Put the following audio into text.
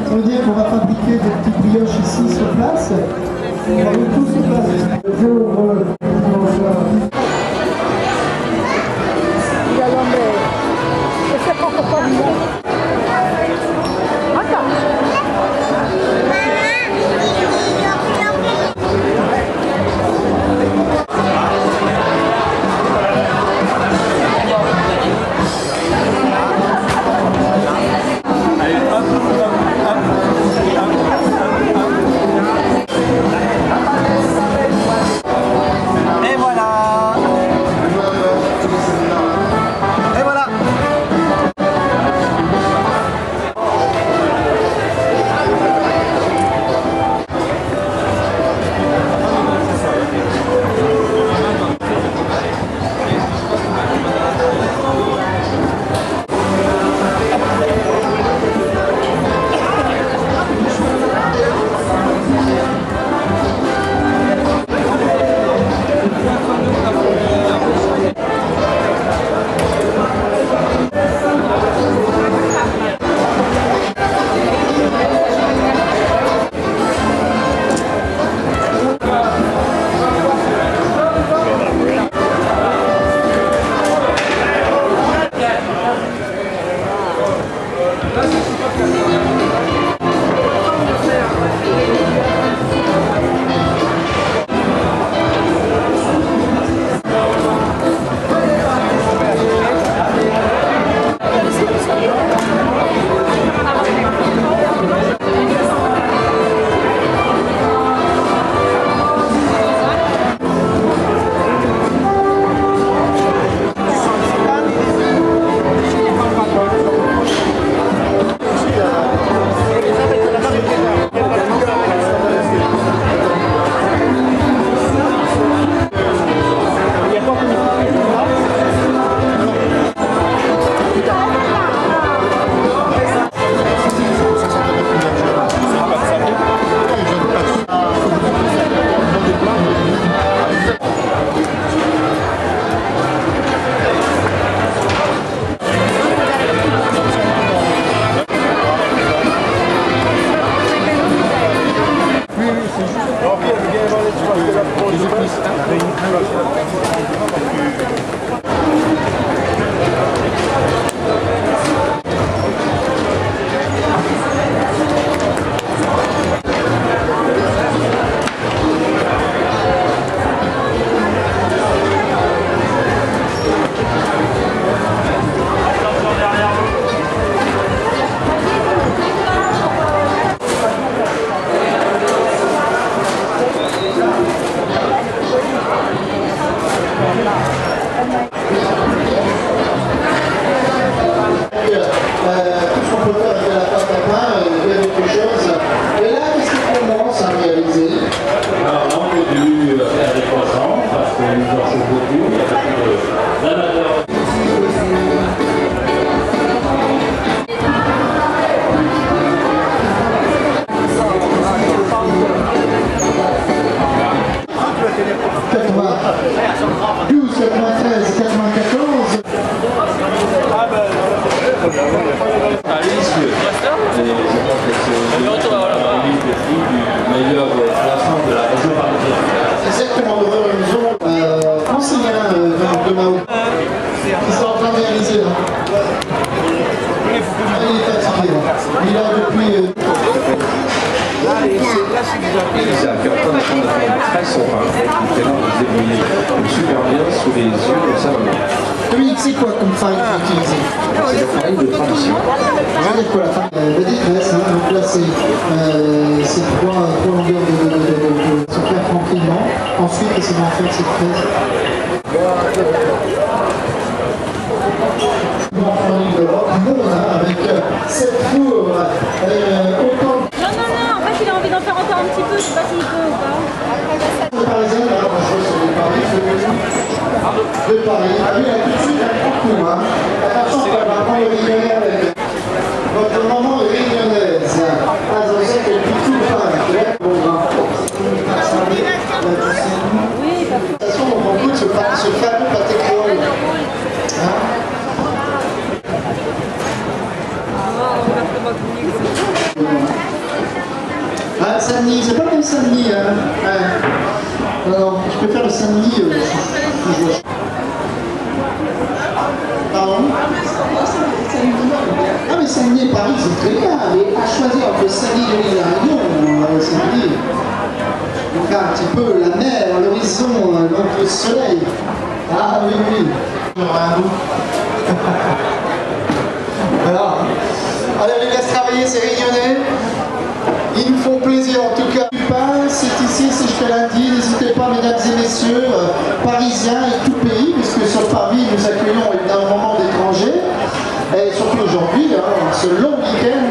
Ça veut dire qu'on va fabriquer des petites brioches ici sur place. On va tout sur place. Le jour samedi, c'est pas le même samedi. Ouais. Non, non, je préfère le samedi. Pardon? Ah, mais samedi et Paris, c'est très bien. Mais à choisir entre samedi et Lyon, samedi. Donc là, un petit peu la mer, l'horizon, le soleil. Ah oui, oui. Voilà. Allez, les gars, travailler, c'est réunionnais. Ils me font plaisir en tout cas. C'est ici, c'est jusqu'à lundi. N'hésitez pas, mesdames et messieurs, parisiens et tout pays, puisque sur Paris, nous accueillons énormément d'étrangers. Et surtout aujourd'hui, hein, ce long week-end.